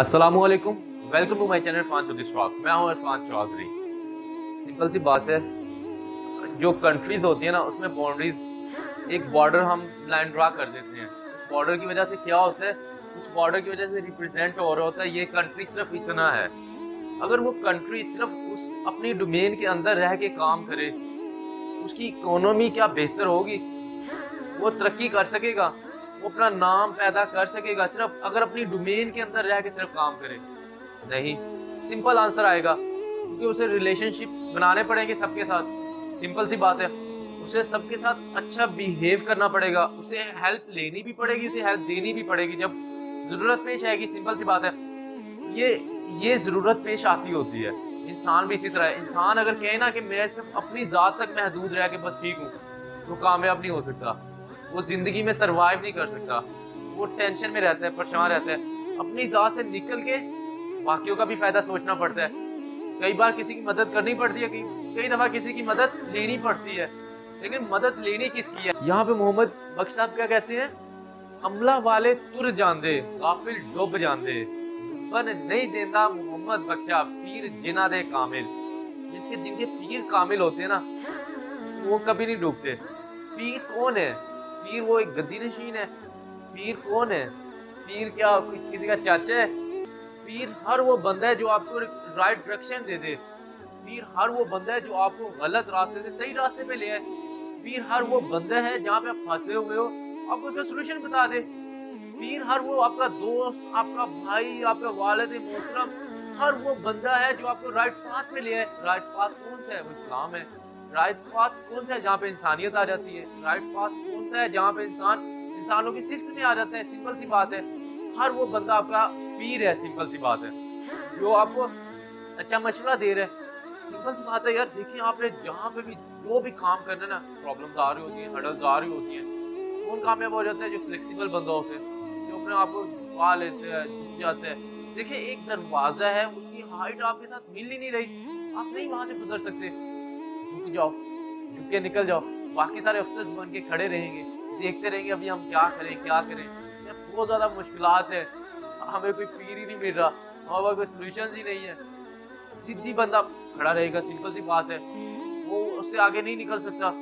अस्सलामुअलैकुम, welcome to my channel Irfan Chaudhary stock. मैं हूं इरफान चौधरी। सिंपल सी बात है, जो कंट्रीज होती है ना, उसमें बाउंड्रीज एक बॉर्डर हम लाइन ड्रा कर देते हैं। बॉर्डर की वजह से क्या होता है, उस बॉर्डर की वजह से रिप्रेजेंट हो रहा होता है ये कंट्री सिर्फ इतना है। अगर वो कंट्री सिर्फ उस अपनी डोमेन के अंदर रह के काम करे, उसकी इकोनॉमी क्या बेहतर होगी, वो तरक्की कर सकेगा, वो अपना नाम पैदा कर सकेगा सिर्फ अगर अपनी डोमेन के अंदर रह के सिर्फ काम करे? नहीं, सिंपल आंसर आएगा क्योंकि उसे रिलेशनशिप्स बनाने पड़ेंगे सबके साथ। सिंपल सी बात है, उसे सबके साथ अच्छा बिहेव करना पड़ेगा, उसे हेल्प लेनी भी पड़ेगी, उसे हेल्प देनी भी पड़ेगी जब ज़रूरत पेश आएगी। सिंपल सी बात है, ये ज़रूरत पेश आती होती है। इंसान भी इसी तरह है। इंसान अगर कहे ना कि मैं सिर्फ अपनी ज़ात तक महदूद रह के बस ठीक हूँ, वो कामयाब नहीं हो सकता, वो ज़िंदगी में सर्वाइव नहीं कर सकता, वो टेंशन में रहता है, परेशान रहता है। अपनी ज़ात से निकल के बाकियों का भी फ़ायदा सोचना पड़ता है। कई बार किसी की मदद करनी पड़ती है, कई दफ़ा किसी की मदद लेनी पड़ती है, लेकिन मदद लेनी किसकी है? यहाँ पे मोहम्मद बख्श साहब क्या कहते हैं, अमला वाले तुर जांदे काफिल डुब जांदे, बन नहीं देता मोहम्मद बख्शा पीर जिना दे कामिल। जिसके जिनके पीर कामिल होते हैं ना, वो कभी नहीं डूबते। पीर कौन है? पीर वो एक गद्दी नशीन है। पीर कौन है? पीर क्या किसी का चाचा है? पीर हर वो बंदा है जो आपको राइट डायरेक्शन दे दे। पीर हर वो बंदा है जो आपको गलत रास्ते से सही रास्ते पे ले आए। पीर हर वो बंदा है जहाँ पे आप फंसे हुए हो, आपको उसका सोल्यूशन बता दे। पीर हर वो आपका दोस्त, आपका भाई, आपका वालिद मोहतरम, हर वो बंदा है जो आपको राइट पाथ पे ले आए। राइट पाथ कौन सा है? वो इस्लाम है। राइट पाथ कौन सा है? जहाँ पे इंसानियत आ जाती है। राइट पाथ कौन सा है? जहाँ पे इंसान इंसानों की सिफ्त में आ जाता है। सिंपल सी बात है, हर वो बंदा आपका पीर है। सिंपल सी बात है, जो आपको अच्छा मशवरा दे रहा है। सिंपल सी बात है यार, देखिए आपने जहाँ पे भी जो भी काम करना है ना, प्रॉब्लम्स आ रही होती हैं, हडल्स आ रही होती हैं। कौन कामयाब हो जाता है? जो फ्लेक्सिबल बंदा होता है, जो अपने आप को झुका लेते हैं, झुक जाते हैं। देखिए एक दरवाज़ा है, उसकी हाइट आपके साथ मिल ही नहीं रही, आप नहीं वहाँ से गुजर सकते, झुक जाओ, झुक के निकल जाओ। बाकी सारे अफसर्स बन के खड़े रहेंगे, देखते रहेंगे अभी हम क्या करें क्या करें। बहुत ज़्यादा मुश्किलात है, हमें कोई पीर ही नहीं मिल रहा, हमारे कोई सोल्यूशन ही नहीं है। सीधी बंदा खड़ा रहेगा, सिंपल सी बात है, वो उससे आगे नहीं निकल सकता।